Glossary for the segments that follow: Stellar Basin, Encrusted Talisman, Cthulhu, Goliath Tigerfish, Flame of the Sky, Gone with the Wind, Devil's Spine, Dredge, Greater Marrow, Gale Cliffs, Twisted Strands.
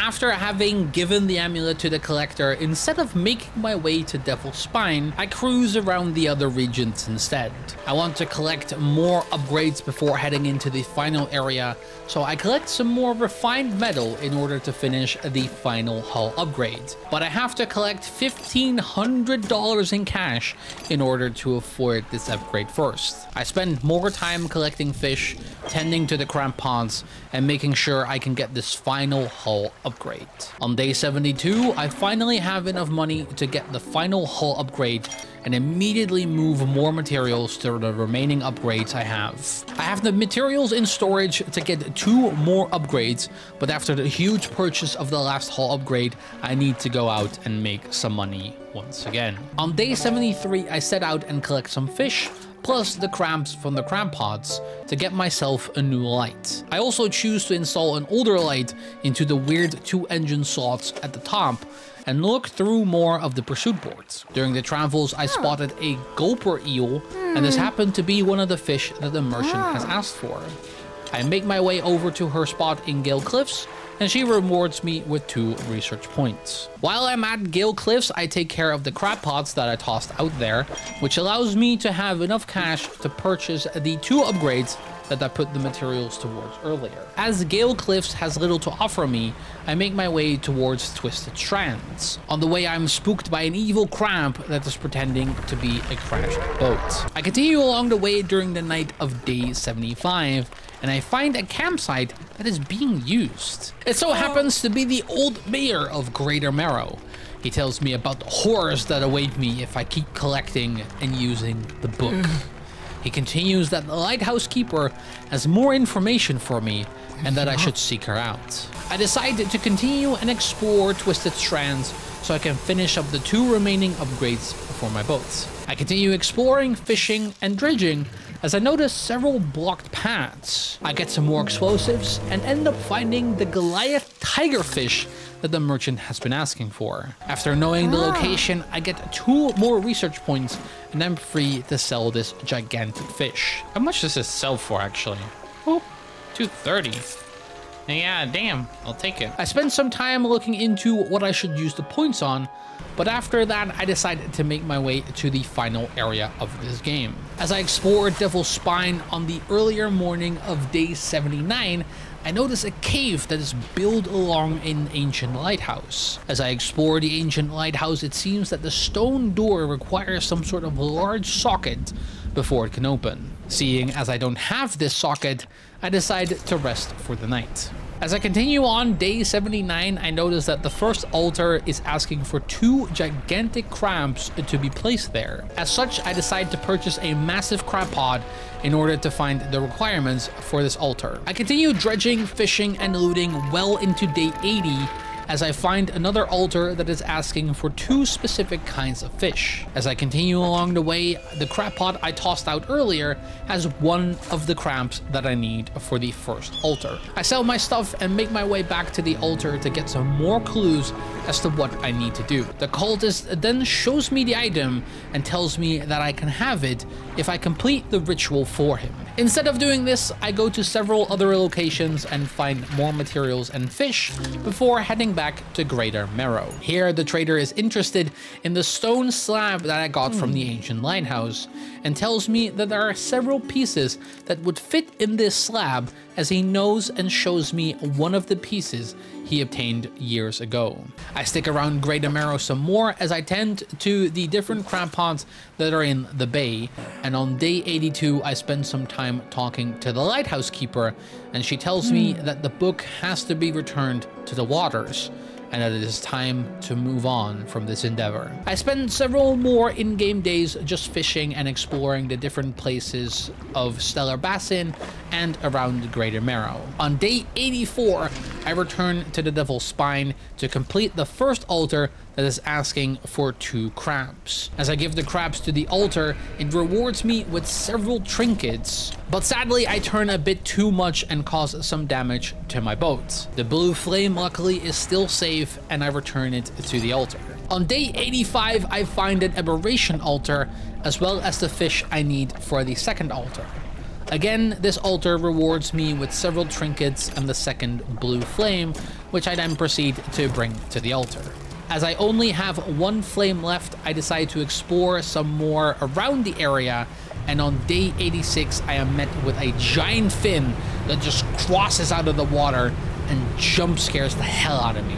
After having given the amulet to the collector, instead of making my way to Devil's Spine, I cruise around the other regions instead. I want to collect more upgrades before heading into the final area, so I collect some more refined metal in order to finish the final hull upgrade. But I have to collect $1,500 in cash in order to afford this upgrade first. I spend more time collecting fish, tending to the crampons, and making sure I can get this final hull upgrade. On day 72, I finally have enough money to get the final hull upgrade and immediately move more materials to the remaining upgrades I have. I have the materials in storage to get 2 more upgrades, but after the huge purchase of the last hull upgrade, I need to go out and make some money once again. On day 73, I set out and collect some fish, plus the cramps from the cramp pods to get myself a new light. I also choose to install an older light into the weird 2-engine slots at the top and look through more of the pursuit boards. During the travels, I spotted a gulper eel, and this happened to be one of the fish that the merchant has asked for. I make my way over to her spot in Gale Cliffs, and she rewards me with 2 research points. While I'm at Gale Cliffs, I take care of the crab pots that I tossed out there, which allows me to have enough cash to purchase the 2 upgrades that I put the materials towards earlier. As Gale Cliffs has little to offer me, I make my way towards Twisted Strands. On the way, I'm spooked by an evil crab that is pretending to be a crashed boat. I continue along the way during the night of day 75, and I find a campsite that is being used. It so happens to be the old mayor of Greater Marrow. He tells me about the horrors that await me if I keep collecting and using the book. He continues that the lighthouse keeper has more information for me and that I should seek her out. I decided to continue and explore Twisted Strands so I can finish up the 2 remaining upgrades for my boats. I continue exploring, fishing, and dredging as I notice several blocked paths. I get some more explosives and end up finding the Goliath Tigerfish that the merchant has been asking for. After knowing the location, I get 2 more research points and I'm free to sell this gigantic fish. How much does this sell for, actually? Oh, $2.30. Yeah, damn, I'll take it. I spent some time looking into what I should use the points on, but after that, I decided to make my way to the final area of this game. As I explored Devil's Spine on the earlier morning of day 79, I notice a cave that is built along an ancient lighthouse. As I explore the ancient lighthouse, it seems that the stone door requires some sort of large socket before it can open. Seeing as I don't have this socket, I decide to rest for the night. As I continue on day 79, I notice that the first altar is asking for 2 gigantic crabs to be placed there. As such, I decide to purchase a massive crab pod in order to find the requirements for this altar. I continue dredging, fishing, and looting well into day 80, as I find another altar that is asking for 2 specific kinds of fish. As I continue along the way, the crab pot I tossed out earlier has 1 of the crabs that I need for the first altar. I sell my stuff and make my way back to the altar to get some more clues as to what I need to do. The cultist then shows me the item and tells me that I can have it if I complete the ritual for him. Instead of doing this, I go to several other locations and find more materials and fish before heading back to Greater Marrow. Here, the trader is interested in the stone slab that I got from the ancient lighthouse and tells me that there are several pieces that would fit in this slab, as he knows and shows me one of the pieces he obtained years ago. I stick around Greater Marrow some more as I tend to the different crab ponds that are in the bay, and on day 82 I spend some time talking to the lighthouse keeper, and she tells me that the book has to be returned to the waters and that it is time to move on from this endeavor. I spend several more in-game days just fishing and exploring the different places of Stellar Basin and around Greater Marrow. On day 84, I return to the Devil's Spine to complete the first altar that is asking for 2 crabs. As I give the crabs to the altar, it rewards me with several trinkets, but sadly I turn a bit too much and cause some damage to my boat. The blue flame luckily is still safe and I return it to the altar. On day 85, I find an aberration altar as well as the fish I need for the second altar. Again, this altar rewards me with several trinkets and the second blue flame, which I then proceed to bring to the altar. As I only have one flame left, I decide to explore some more around the area, and on day 86, I am met with a giant fin that just crosses out of the water and jump scares the hell out of me.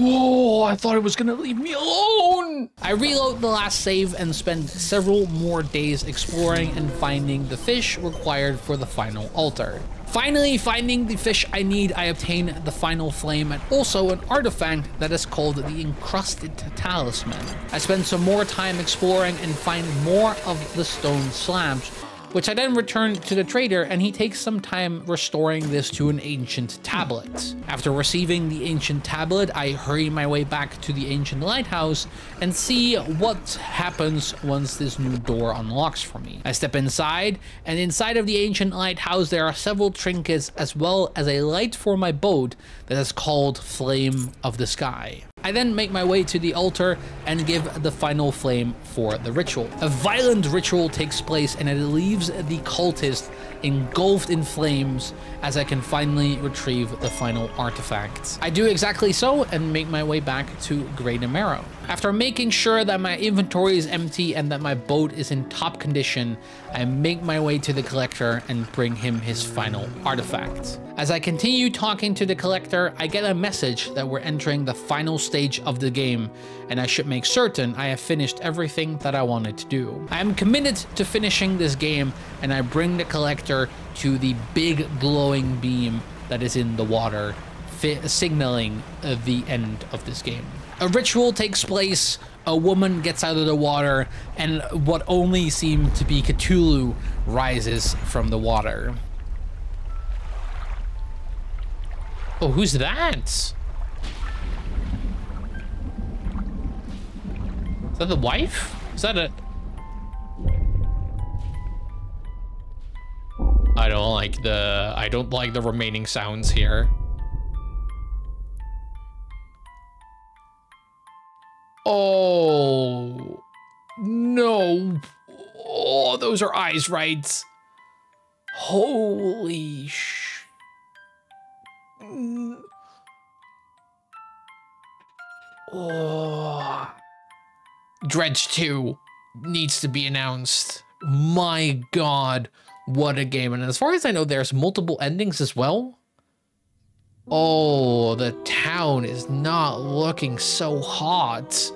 Whoa, I thought it was gonna leave me alone. I reload the last save and spend several more days exploring and finding the fish required for the final altar. Finally, finding the fish I need, I obtain the final flame and also an artifact that is called the Encrusted Talisman. I spend some more time exploring and find more of the stone slabs, which I then return to the trader, and he takes some time restoring this to an ancient tablet. After receiving the ancient tablet, I hurry my way back to the ancient lighthouse and see what happens once this new door unlocks for me. I step inside, and inside of the ancient lighthouse there are several trinkets as well as a light for my boat that is called Flame of the Sky. I then make my way to the altar and give the final flame for the ritual. A violent ritual takes place and it leaves the cultist engulfed in flames as I can finally retrieve the final artifact. I do exactly so and make my way back to Greater Marrow. After making sure that my inventory is empty and that my boat is in top condition, I make my way to the collector and bring him his final artifact. As I continue talking to the collector, I get a message that we're entering the final stage of the game and I should make certain I have finished everything that I wanted to do. I am committed to finishing this game and I bring the collector to the big glowing beam that is in the water, signaling the end of this game. A ritual takes place, a woman gets out of the water, and what only seemed to be Cthulhu rises from the water. Oh, who's that? Is that the wife? Is that a... I don't like the remaining sounds here. Oh, no. Oh, those are eyes, right? Holy sh... Oh. Dredge 2 needs to be announced. My God, what a game. And as far as I know, there's multiple endings as well. Oh, the town is not looking so hot.